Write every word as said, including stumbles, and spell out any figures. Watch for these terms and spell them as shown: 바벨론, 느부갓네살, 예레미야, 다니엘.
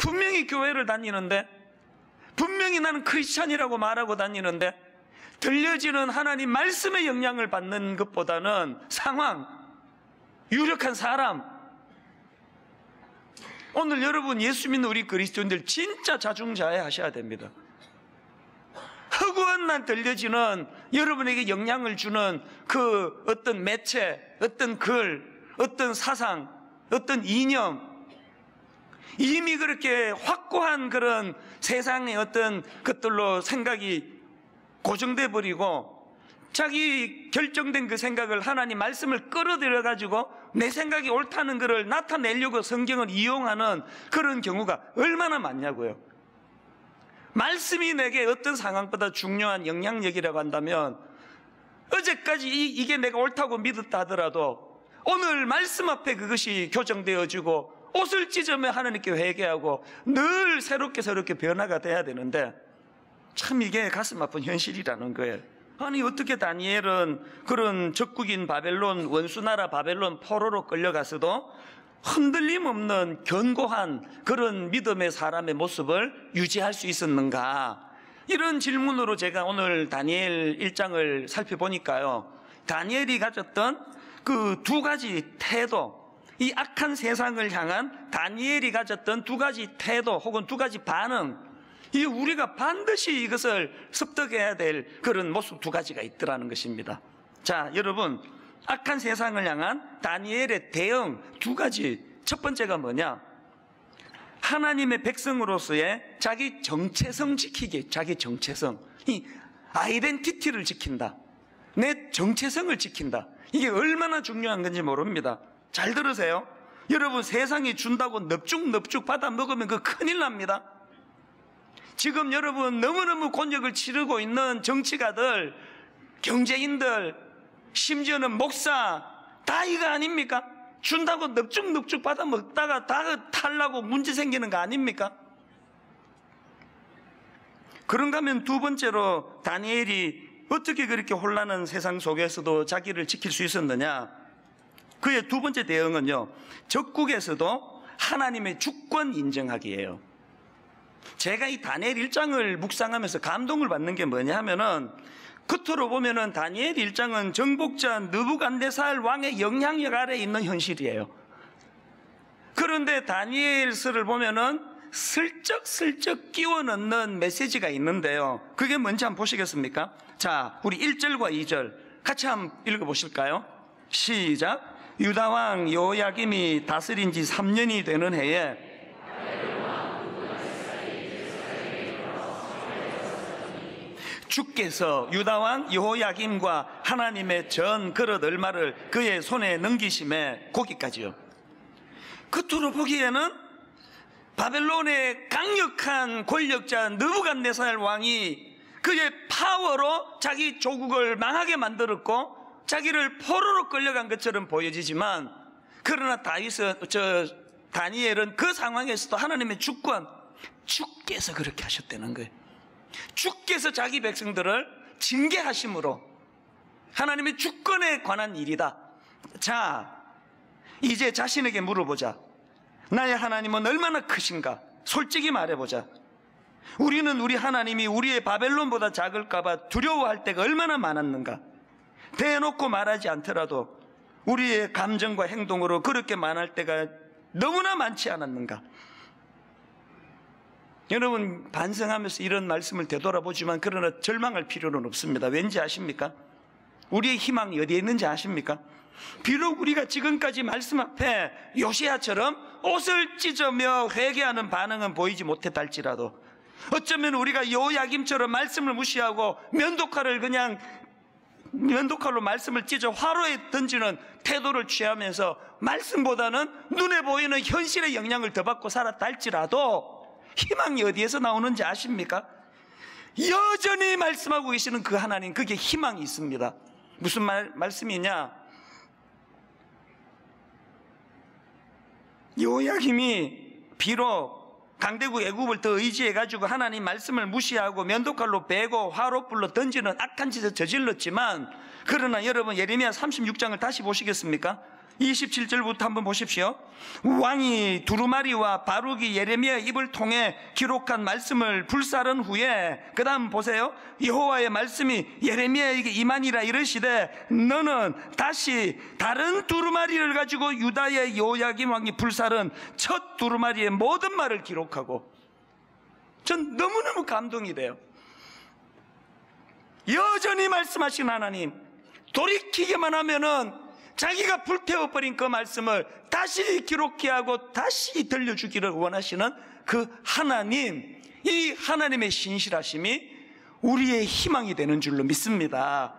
분명히 교회를 다니는데, 분명히 나는 크리스찬이라고 말하고 다니는데 들려지는 하나님 말씀의 영향을 받는 것보다는 상황, 유력한 사람. 오늘 여러분 예수 믿는 우리 그리스도인들 진짜 자중자애 하셔야 됩니다. 허구한 만 들려지는, 여러분에게 영향을 주는 그 어떤 매체, 어떤 글, 어떤 사상, 어떤 이념, 이미 그렇게 확고한 그런 세상의 어떤 것들로 생각이 고정돼 버리고, 자기 결정된 그 생각을 하나님 말씀을 끌어들여 가지고 내 생각이 옳다는 것을 나타내려고 성경을 이용하는 그런 경우가 얼마나 많냐고요. 말씀이 내게 어떤 상황보다 중요한 영향력이라고 한다면, 어제까지 이, 이게 내가 옳다고 믿었다 하더라도 오늘 말씀 앞에 그것이 교정되어지고 옷을 찢으며 하나님께 회개하고 늘 새롭게 새롭게 변화가 돼야 되는데, 참 이게 가슴 아픈 현실이라는 거예요. 아니 어떻게 다니엘은 그런 적국인 바벨론, 원수나라 바벨론 포로로 끌려가서도 흔들림 없는 견고한 그런 믿음의 사람의 모습을 유지할 수 있었는가, 이런 질문으로 제가 오늘 다니엘 일 장을 살펴보니까요, 다니엘이 가졌던 그 두 가지 태도, 이 악한 세상을 향한 다니엘이 가졌던 두 가지 태도 혹은 두 가지 반응, 이 우리가 반드시 이것을 습득해야 될 그런 모습 두 가지가 있더라는 것입니다. 자, 여러분, 악한 세상을 향한 다니엘의 대응 두 가지. 첫 번째가 뭐냐? 하나님의 백성으로서의 자기 정체성 지키기. 자기 정체성, 이 아이덴티티를 지킨다, 내 정체성을 지킨다. 이게 얼마나 중요한 건지 모릅니다. 잘 들으세요. 여러분, 세상이 준다고 넙죽넙죽 받아 먹으면 그 큰일 납니다. 지금 여러분 너무너무 곤욕을 치르고 있는 정치가들, 경제인들, 심지어는 목사 다 이거 아닙니까? 준다고 넙죽넙죽 받아 먹다가 다 탈라고 문제 생기는 거 아닙니까? 그런가 하면 두 번째로 다니엘이 어떻게 그렇게 혼란한 세상 속에서도 자기를 지킬 수 있었느냐? 그의 두 번째 대응은요, 적국에서도 하나님의 주권 인정하기예요. 제가 이 다니엘 일 장을 묵상하면서 감동을 받는 게 뭐냐 하면은, 겉으로 보면은 다니엘 일 장은 정복자 느부갓네살 왕의 영향력 아래에 있는 현실이에요. 그런데 다니엘서를 보면은 슬쩍슬쩍 끼워 넣는 메시지가 있는데요, 그게 뭔지 한번 보시겠습니까? 자, 우리 일 절과 이 절 같이 한번 읽어보실까요? 시작. 유다왕 요야김이 다스린 지 삼 년이 되는 해에 주께서 유다왕 요야김과 하나님의 전 그릇 얼마를 그의 손에 넘기심에, 거기까지요. 겉으로 보기에는 바벨론의 강력한 권력자 느부갓네살 왕이 그의 파워로 자기 조국을 망하게 만들었고 자기를 포로로 끌려간 것처럼 보여지지만, 그러나 다윗은, 저 다니엘은 그 상황에서도 하나님의 주권, 주께서 그렇게 하셨다는 거예요. 주께서 자기 백성들을 징계하심으로 하나님의 주권에 관한 일이다. 자, 이제 자신에게 물어보자. 나의 하나님은 얼마나 크신가? 솔직히 말해보자. 우리는 우리 하나님이 우리의 바벨론보다 작을까봐 두려워할 때가 얼마나 많았는가? 대놓고 말하지 않더라도 우리의 감정과 행동으로 그렇게 말할 때가 너무나 많지 않았는가? 여러분, 반성하면서 이런 말씀을 되돌아보지만, 그러나 절망할 필요는 없습니다. 왠지 아십니까? 우리의 희망이 어디에 있는지 아십니까? 비록 우리가 지금까지 말씀 앞에 요시야처럼 옷을 찢으며 회개하는 반응은 보이지 못했다 할지라도, 어쩌면 우리가 요야김처럼 말씀을 무시하고 면도칼을 그냥 면도칼로 말씀을 찢어 화로에 던지는 태도를 취하면서 말씀보다는 눈에 보이는 현실의 영향을 더 받고 살았다 할지라도, 희망이 어디에서 나오는지 아십니까? 여전히 말씀하고 계시는 그 하나님, 그게 희망이 있습니다. 무슨 말, 말씀이냐? 요야김이 비록 강대국 애굽을 더 의지해가지고 하나님 말씀을 무시하고 면도칼로 베고 화로불로 던지는 악한 짓을 저질렀지만, 그러나 여러분 예레미야 삼십육 장을 다시 보시겠습니까? 이십칠 절부터 한번 보십시오. 왕이 두루마리와 바룩이 예레미야의 입을 통해 기록한 말씀을 불사른 후에 그 다음 보세요. 여호와의 말씀이 예레미야에게 임하니라 이르시되 너는 다시 다른 두루마리를 가지고 유다의 요야김 왕이 불사른 첫 두루마리의 모든 말을 기록하고. 전 너무너무 감동이 돼요. 여전히 말씀하신 하나님, 돌이키기만 하면은 자기가 불태워버린 그 말씀을 다시 기록해 하고 다시 들려주기를 원하시는 그 하나님, 이 하나님의 신실하심이 우리의 희망이 되는 줄로 믿습니다.